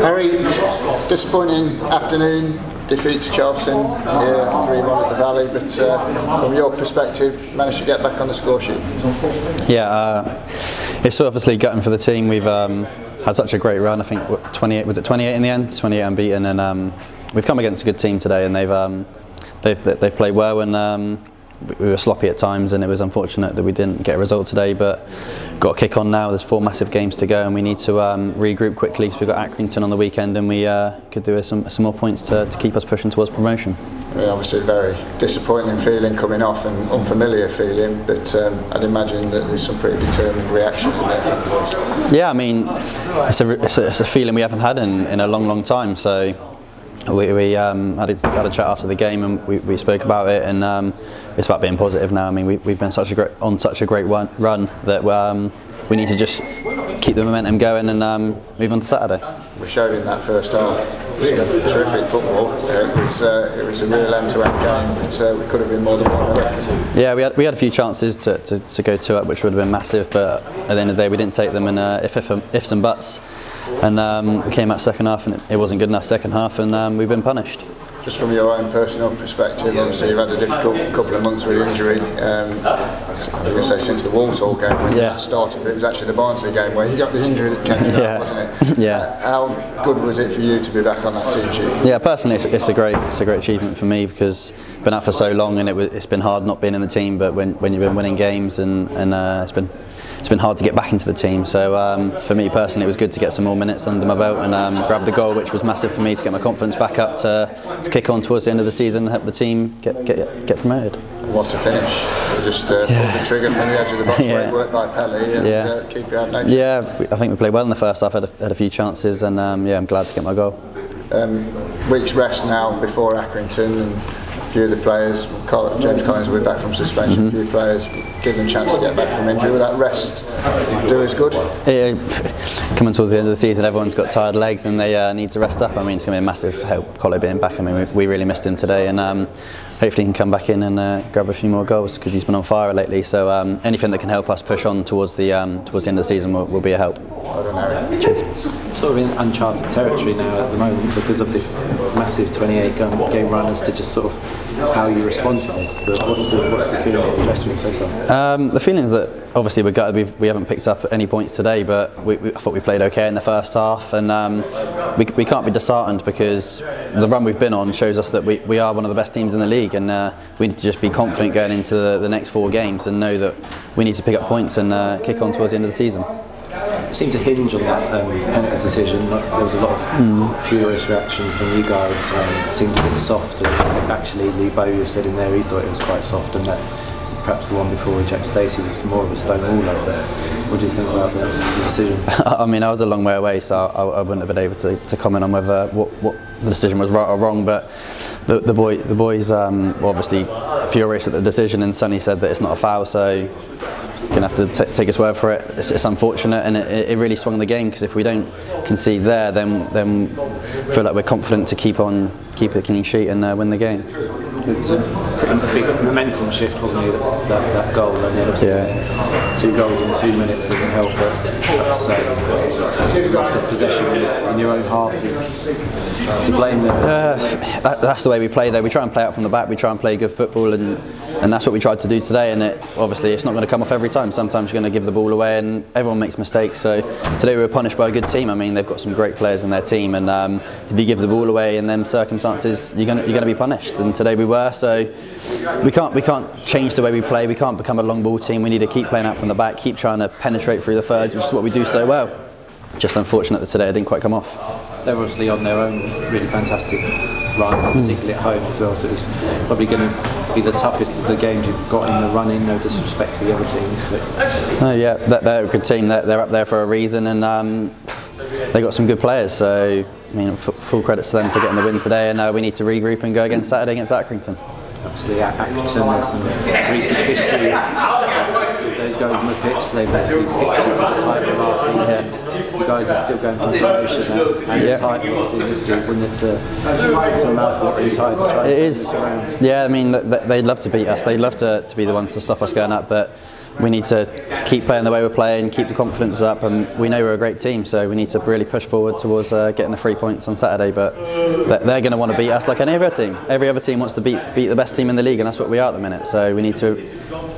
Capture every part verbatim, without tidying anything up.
Harry, disappointing afternoon, defeat to Charleston, yeah, three one at the Valley, but uh, from your perspective, managed to get back on the score sheet? Yeah, uh, it's obviously gutting for the team. We've um, had such a great run. I think twenty-eight, was it twenty-eight in the end? twenty-eight unbeaten, and um, we've come against a good team today, and they've um, they've, they've played well, and um, we were sloppy at times, and it was unfortunate that we didn't get a result today, but got a kick on now. There's four massive games to go, and we need to um, regroup quickly because we've got Accrington on the weekend, and we uh, could do some, some more points to, to keep us pushing towards promotion. Yeah, obviously a very disappointing feeling coming off and unfamiliar feeling, but um, I'd imagine that there's some pretty determined reaction in there. Yeah, I mean, it's a, it's a, it's a feeling we haven't had in, in a long, long time, so we, we um, had, a, had a chat after the game, and we, we spoke about it, and um, it's about being positive now. I mean, we, we've been such a great, on such a great run, run that um, we need to just keep the momentum going and um, move on to Saturday. We showed in that first half some terrific football. It was uh, it was a real end-to-end game, but uh, we could have been more than one. Yeah, we had we had a few chances to, to, to go two up, which would have been massive, but at the end of the day, we didn't take them. And uh, if, if ifs and buts, and um, we came out second half, and it, it wasn't good enough second half, and um, we've been punished. Just from your own personal perspective, obviously you've had a difficult couple of months with injury. Um, I was going to say since the Walsall game when you yeah. started, but it was actually the Barnsley game where you got the injury that came to yeah. that, wasn't it? Yeah. Uh, how good was it for you to be back on that team sheet? Yeah, personally, it's, it's a great, it's a great achievement for me because I've been out for so long, and it was, it's been hard not being in the team. But when when you've been winning games, and and uh, it's been. It's been hard to get back into the team, so um, for me personally it was good to get some more minutes under my belt and um, grab the goal, which was massive for me to get my confidence back up to, to kick on towards the end of the season and help the team get get, get promoted. What a finish. Just uh, yeah. put the trigger from the edge of the box, yeah. great work by Pele, and yeah. uh, keep your head. Yeah, I think we played well in the first half, had a, had a few chances, and um, yeah, I'm glad to get my goal. Um, week's rest now before Accrington, and a few of the players, Coll James Collins will be back from suspension, mm-hmm. a few players give them a chance to get back from injury. Will that rest do us good? Yeah, coming towards the end of the season, everyone's got tired legs and they uh, need to rest up. I mean, it's going to be a massive help, Coll being back. I mean, we, we really missed him today, and um, hopefully he can come back in and uh, grab a few more goals because he's been on fire lately. So um, anything that can help us push on towards the, um, towards the end of the season will, will be a help. I don't know. Cheers. Sort of in uncharted territory now at the moment because of this massive twenty-eight game run as to just sort of how you respond to this. But what's the, what's the feeling of the dressing room so far? Um, the feeling is that obviously we're gutted we've, we haven't picked up any points today, but we, we, I thought we played okay in the first half, and um, we, we can't be disheartened because the run we've been on shows us that we, we are one of the best teams in the league, and uh, we need to just be confident going into the, the next four games and know that we need to pick up points and uh, kick on towards the end of the season. It seemed to hinge on that um, penalty decision. There was a lot of mm. furious reaction from you guys. Um, it seemed a bit soft, and actually Lee Bowyer said in there he thought it was quite soft, and that perhaps the one before Jack Stacey was more of a stonewaller. But what do you think about the decision? I mean, I was a long way away, so I, I wouldn't have been able to, to comment on whether what, what the decision was right or wrong. But the, the boy, the boys, um, were obviously furious at the decision, and Sonny said that it's not a foul, so. Going to have to t take his word for it. It's, it's unfortunate, and it, it really swung the game because if we don't concede there, then then I feel like we're confident to keep on keep a clean sheet and uh, win the game. It was a pretty big momentum shift, wasn't it? That, that, that goal, I mean, yeah. Two goals in two minutes doesn't help, but perhaps uh, loss of possession in your own half is to blame them. Uh, that, that's the way we play, though. We try and play out from the back. We try and play good football, and and that's what we tried to do today. And it, obviously, it's not going to come off every time. Sometimes you're going to give the ball away, and everyone makes mistakes. So today we were punished by a good team. I mean, they've got some great players in their team, and um, if you give the ball away in them circumstances, you're going to, you're going to be punished. And today we were. So we can't we can't change the way we play. We can't become a long ball team. We need to keep playing out from the back, keep trying to penetrate through the thirds, which is what we do so well. Just unfortunate that today it didn't quite come off. They're obviously on their own really fantastic run, particularly mm. at home as well. So it's probably going to be the toughest of the games you've got in the running. No disrespect to the other teams, but no, yeah, they're a good team. They're, they're up there for a reason, and um, they got some good players. So. I mean, f full credits to them for getting the win today, and uh, we need to regroup and go again Saturday against Accrington. Obviously, at Accrington, there's some recent history with those guys on the pitch. So they've actually picked you to the title last season. Yeah. You guys are still going for the promotion now, and yeah. the title this season. It's a, it's a mouthful for you guys to try and turn this around. Yeah, I mean, th th they'd love to beat us. They'd love to, to be the ones to stop us going up, but we need to keep playing the way we're playing, keep the confidence up, and we know we're a great team, so we need to really push forward towards uh, getting the three points on Saturday. But they're going to want to beat us like any other team. Every other team wants to beat beat the best team in the league, and that's what we are at the minute. So we need to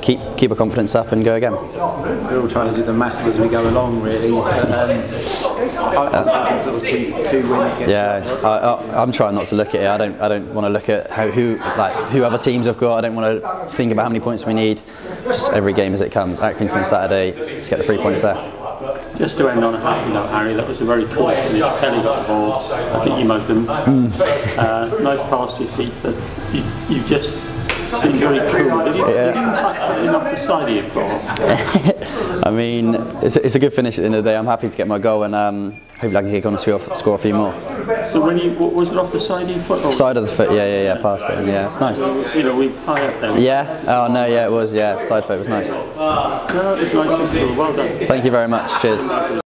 keep keep our confidence up and go again. We're all trying to do the maths as we go along, really. But, um, I, I'm sort of two, two wins. Yeah, I, I, I'm trying not to look at it. I don't I don't want to look at how who like who other teams have got. I don't want to think about how many points we need. Just every game as it comes. Accrington Saturday, let's get the three points there. Just to end on a happy note, Harry, that was a very cool finish. Kelly got the ball. I think you mugged them. Mm. Uh, nice pass to your feet, but you, you just seemed very cool. Did you, yeah. you didn't like that enough to side of your floor? I mean, it's a, it's a good finish at the end of the day. I'm happy to get my goal, and um, hopefully I can kick on and score a few more. So when you, was it off the side of your foot? Or side of the foot, yeah, yeah, yeah, past it, yeah, it's nice. So, you know, we high up there. Yeah, oh no, yeah, it was, yeah, side foot was nice. No, it's nice, well done. Thank you very much, cheers.